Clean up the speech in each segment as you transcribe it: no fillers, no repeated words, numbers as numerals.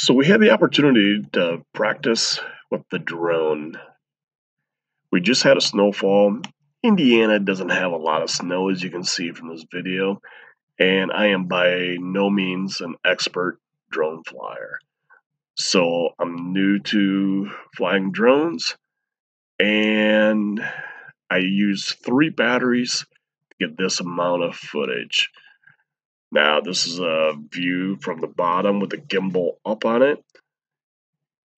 So we had the opportunity to practice with the drone. We just had a snowfall. Indiana doesn't have a lot of snow, as you can see from this video, and I am by no means an expert drone flyer. So I'm new to flying drones, and I used 3 batteries to get this amount of footage. Now this is a view from the bottom with the gimbal up on it.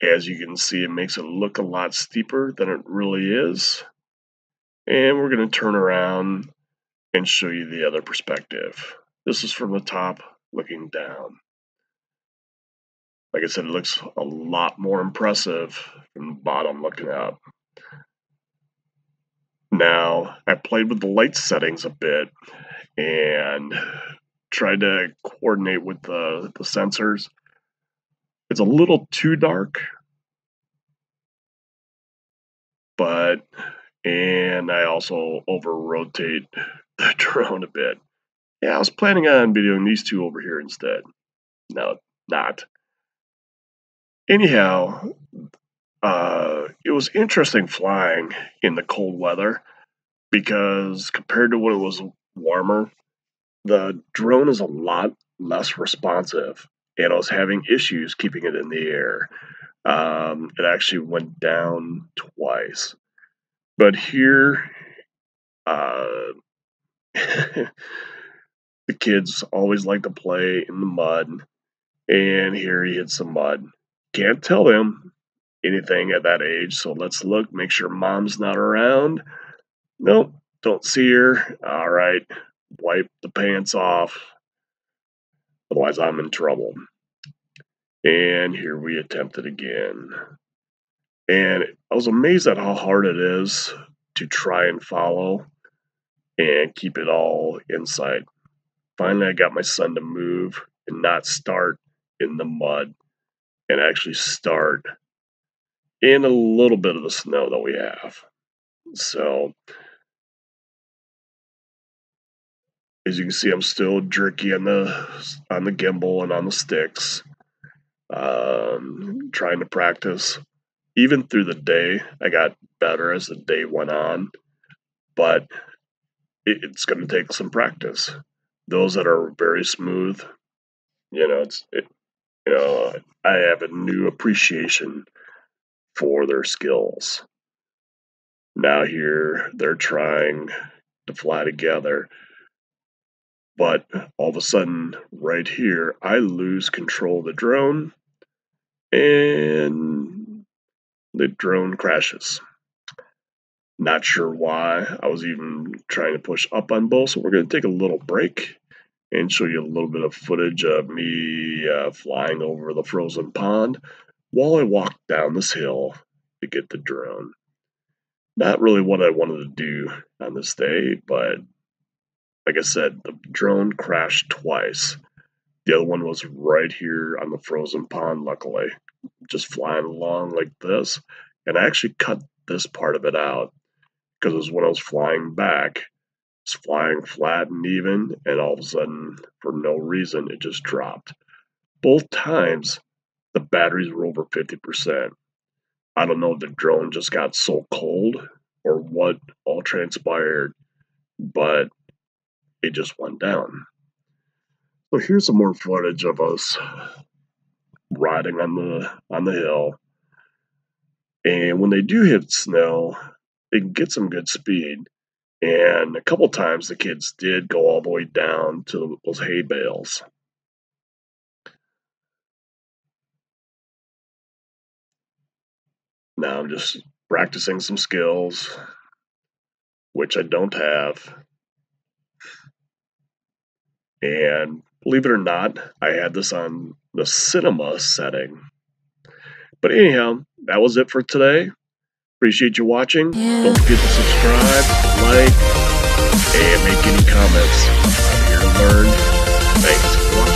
As you can see, it makes it look a lot steeper than it really is. And we're going to turn around and show you the other perspective. This is from the top looking down. Like I said, it looks a lot more impressive from the bottom looking up. Now, I played with the light settings a bit and tried to coordinate with the sensors. It's a little too dark, and I also over-rotate the drone a bit. Yeah, I was planning on videoing these two over here instead. No, not. Anyhow, it was interesting flying in the cold weather because compared to when it was warmer, the drone is a lot less responsive, and I was having issues keeping it in the air. It actually went down twice. But here, the kids always like to play in the mud, and here he hits some mud. Can't tell them anything at that age, so let's look, make sure mom's not around. Nope, don't see her. All right, wipe the pants off, otherwise I'm in trouble. And here we attempt it again. And I was amazed at how hard it is to try and follow and keep it all in sight. Finally, I got my son to move and not start in the mud and actually start in a little bit of the snow that we have. So, as you can see, I'm still jerky on the gimbal and on the sticks, trying to practice. Even through the day, I got better as the day went on, but it's going to take some practice. Those that are very smooth, I have a new appreciation for their skills. Now here, they're trying to fly together, but all of a sudden, right here, I lose control of the drone, and the drone crashes. Not sure why. I was even trying to push up on both, so we're going to take a little break and show you a little bit of footage of me flying over the frozen pond while I walked down this hill to get the drone. Not really what I wanted to do on this day, but like I said, the drone crashed twice. The other one was right here on the frozen pond, luckily. Just flying along like this, and I actually cut this part of it out because it was when I was flying back. It's flying flat and even, and all of a sudden, for no reason, it just dropped. Both times, the batteries were over 50%. I don't know if the drone just got so cold or what all transpired, but it just went down. So here's some more footage of us riding on the hill, and when they do hit snow, they can get some good speed. And a couple times the kids did go all the way down to those hay bales. Now I'm just practicing some skills, which I don't have. And believe it or not, I had this on the cinema setting. But anyhow, that was it for today. Appreciate you watching. Don't forget to subscribe, like, and make any comments. I'm here to learn. Thanks.